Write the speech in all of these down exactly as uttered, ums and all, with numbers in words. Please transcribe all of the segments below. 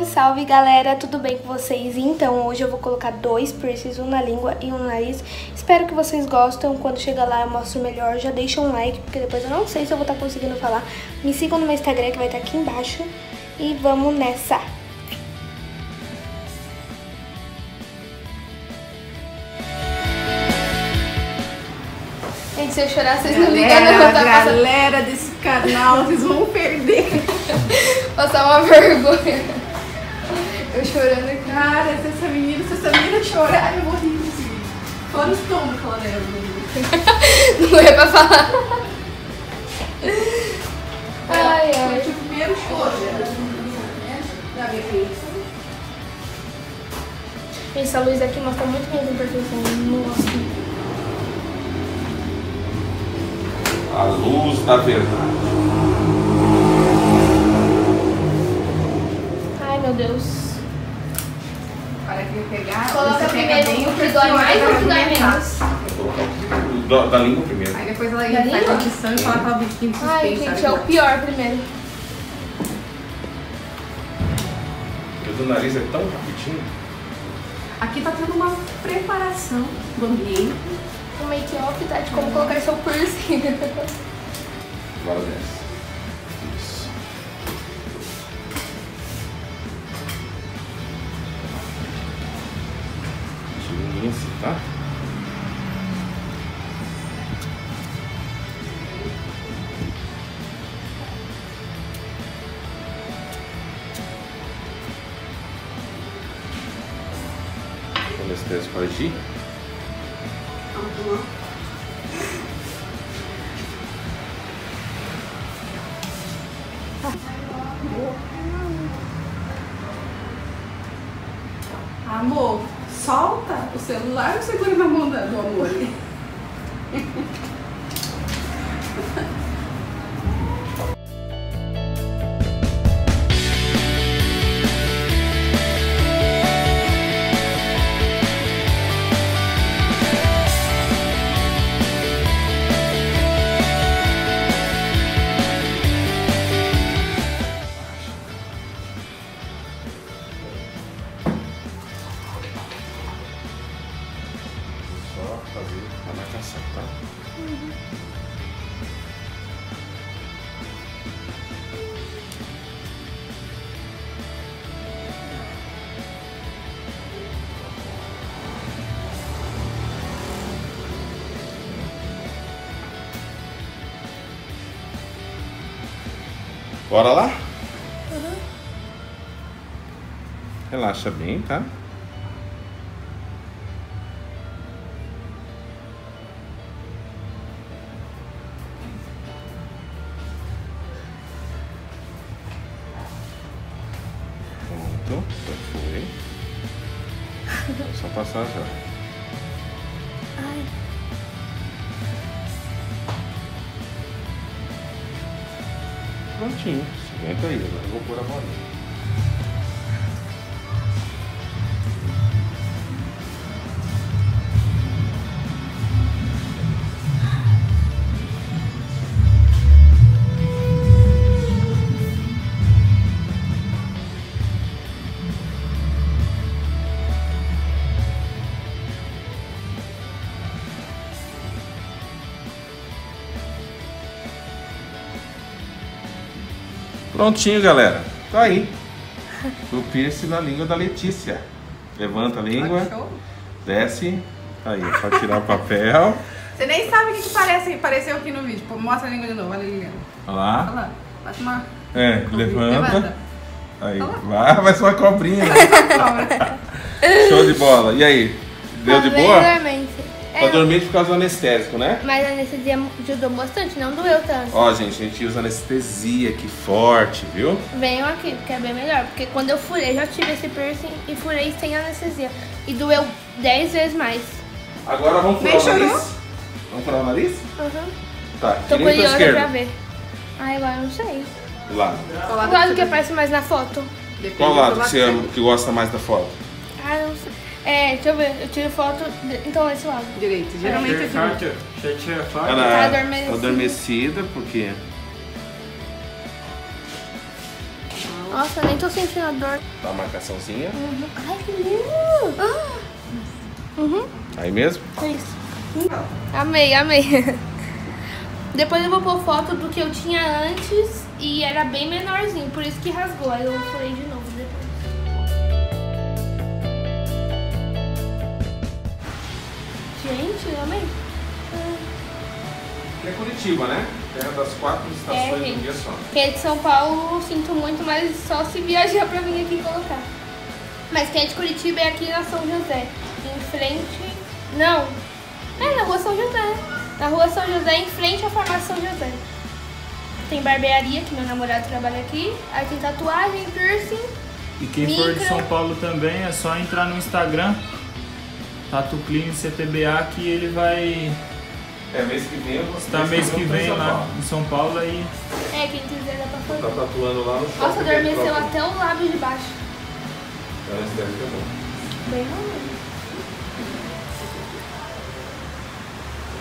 Salve, salve galera, tudo bem com vocês? Então hoje eu vou colocar dois piercings, um na língua e um no nariz. Espero que vocês gostam, quando chegar lá eu mostro melhor. Já deixa um like, porque depois eu não sei se eu vou estar conseguindo falar. Me sigam no meu Instagram que vai estar aqui embaixo. E vamos nessa! Gente, se eu chorar, vocês galera, não ligam, não vou estar passando. Galera desse canal, vocês vão perder. Passar uma vergonha. Eu chorando aqui. Cara, se essa menina, se essa menina chorar, eu vou rir. Fora o estômago, falando ela. Não é pra falar. Ai, ai. Foi o primeiro choro da minha vida. Essa luz aqui mostra muito bem a imperfeição. Nossa. A luz da verdade. Ai, meu Deus. Para que eu pegar. Coloca primeiro bem o que dói mais ou o que dói menos? Vou colocar o da, da língua primeiro. Aí depois ela ia sair com a audição e colocar o biquinho suspenso. Ai, gente, é o pior primeiro. O do nariz é tão rapidinho. Aqui tá tendo uma preparação do ambiente. O make-off, tá? De como colocar seu piercing. Agora desce. Isso. Tira isso, tá? Quando esse teste vai agir. Amor, solta o celular ou segura na mão do amor ali? Bora lá? Uhum. Relaxa bem, tá? Pronto, já foi. É só passar já. Ai. Prontinho, aguenta aí, agora eu vou pôr a bolinha. Prontinho, galera. Tá aí. O piercing na língua da Letícia. Levanta a língua. Desce. Aí, é pra tirar o papel. Você nem sabe o que, que parece, apareceu aqui no vídeo. Mostra a língua de novo. Olha ali. Olha lá. Olha lá. Faz uma... É, levanta. levanta. Aí, vai, faz uma cobrinha. Show de bola. E aí? Deu de boa? Pra dormir por causa do anestésico, né? Mas a anestesia ajudou bastante, não doeu tanto. Ó, gente, a gente usa anestesia aqui forte, viu? Venham aqui, porque é bem melhor. Porque quando eu furei, já tive esse piercing e furei sem anestesia. E doeu dez vezes mais. Agora vamos furar o nariz? Vamos furar o nariz? Uhum. Tá, tô curiosa pra ver. Ai, agora eu não sei. Lá. Qual lado que aparece mais na foto? Qual lado que você ama, que gosta mais da foto? Ah, eu não sei. É, deixa eu ver, eu tiro foto, de... então é esse lado. Direito, geralmente é direito. Você tira foto? Ela tá adormecida. adormecida, porque... Nossa, nem tô sentindo a dor. Dá uma marcaçãozinha. Uhum. Ai, que lindo. Ah. Uhum. Aí mesmo? Isso. Amei, amei. Depois eu vou pôr foto do que eu tinha antes e era bem menorzinho, por isso que rasgou. Aí eu furei de novo depois. Gente, eu amei. É Curitiba, né? Terra das quatro estações em um dia só. Quem é de São Paulo eu sinto muito, mas só se viajar pra vir aqui colocar. Mas quem é de Curitiba é aqui na São José. Em frente... Não. É, na rua São José. Na rua São José, em frente à farmácia São José. Tem barbearia, que meu namorado trabalha aqui. Aí tem tatuagem, piercing. E quem micro. For de São Paulo também, é só entrar no Instagram. Tatu Clean C T B A, que ele vai... É, mês que vem eu vou... Tá mês que vem lá em São Paulo aí. É, quem quiser dá pra fazer. Tá tatuando lá no shopping. Nossa, adormeceu até o lábio de baixo. Então esse deve ser bom. Bem ruim.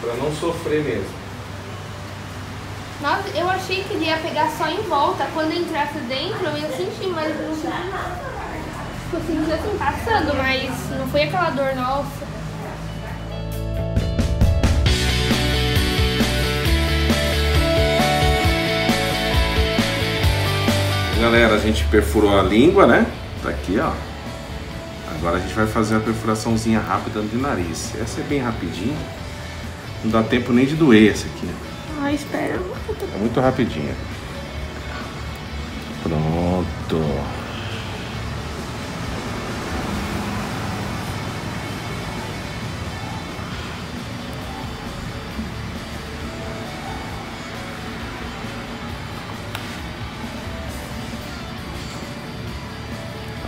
Pra não sofrer mesmo. Nossa, eu achei que ele ia pegar só em volta. Quando eu entrasse dentro, eu ia sentir, mas não... Ficou sentindo assim, passando, mas não foi aquela dor nossa. Galera, a gente perfurou a língua, né? Tá aqui, ó. Agora a gente vai fazer a perfuraçãozinha rápida de nariz. Essa é bem rapidinha. Não dá tempo nem de doer essa aqui. Ai, espera. É muito rapidinha. Pronto.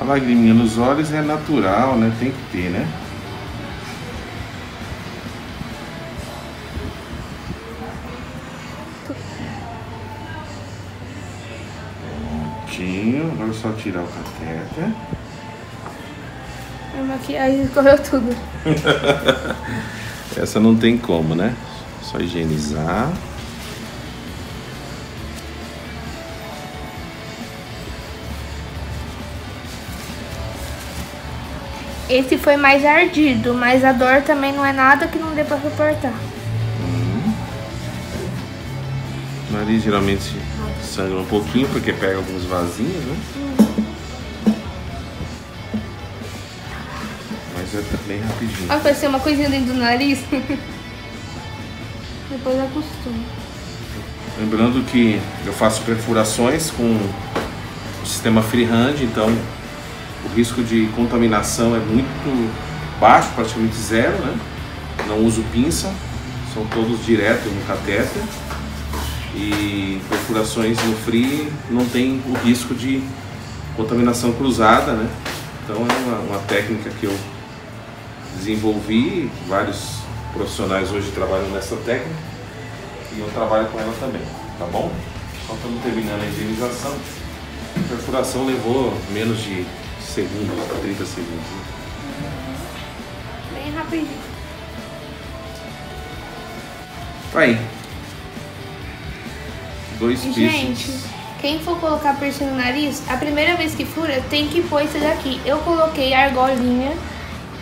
A lagriminha nos olhos é natural, né? Tem que ter, né? Prontinho. Agora é só tirar o cateter. A maquiagem correu tudo. Essa não tem como, né? Só higienizar. Esse foi mais ardido, mas a dor também não é nada que não dê pra suportar. Hum. O nariz geralmente sangra um pouquinho, porque pega alguns vasinhos, né? Hum. Mas é bem rapidinho. Olha, parece uma coisinha dentro do nariz. Depois acostuma. Lembrando que eu faço perfurações com o sistema freehand, então... O risco de contaminação é muito baixo, praticamente zero, né? Não uso pinça, são todos direto no cateter. E perfurações no free não tem o risco de contaminação cruzada, né? Então é uma, uma técnica que eu desenvolvi, vários profissionais hoje trabalham nessa técnica e eu trabalho com ela também, tá bom? Então estamos terminando a higienização. A perfuração levou menos de segundos, trinta segundos. Bem rapidinho. Aí. Dois piercings. Gente, quem for colocar piercing no nariz, a primeira vez que fura tem que pôr esse daqui. Eu coloquei a argolinha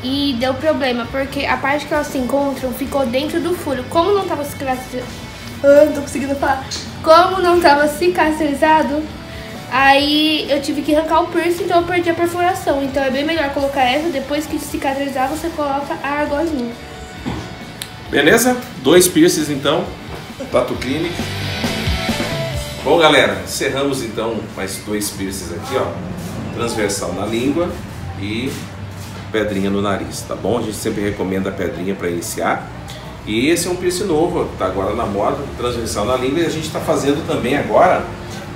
e deu problema, porque a parte que elas se encontram ficou dentro do furo. Como não tava cicatrizado... Ah, não tô conseguindo falar. Como não tava cicatrizado... Aí eu tive que arrancar o piercing, então eu perdi a perfuração. Então é bem melhor colocar essa, depois que cicatrizar você coloca a argolinha. Beleza? Dois piercings então, Tattoo Clinic. Bom galera, encerramos então mais dois piercings aqui, ó. Transversal na língua e pedrinha no nariz, tá bom? A gente sempre recomenda a pedrinha para iniciar. E esse é um piercing novo, tá agora na moda, transversal na língua. E a gente tá fazendo também agora...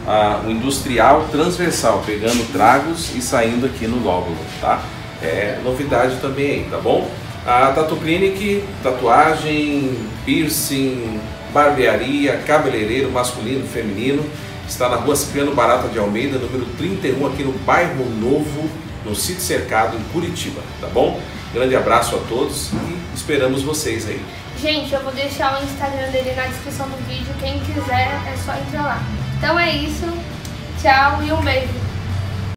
Ah, o industrial transversal, pegando tragos e saindo aqui no lóbulo, tá? É novidade também aí, tá bom? A Tattoo Clinic, tatuagem, piercing, barbearia, cabeleireiro masculino, feminino, está na rua Ciclano Barata de Almeida, número trinta e um, aqui no bairro Novo, no sítio Cercado, em Curitiba, tá bom? Grande abraço a todos e esperamos vocês aí. Gente, eu vou deixar o Instagram dele na descrição do vídeo, quem quiser é só entrar lá. Então é isso, tchau e um beijo.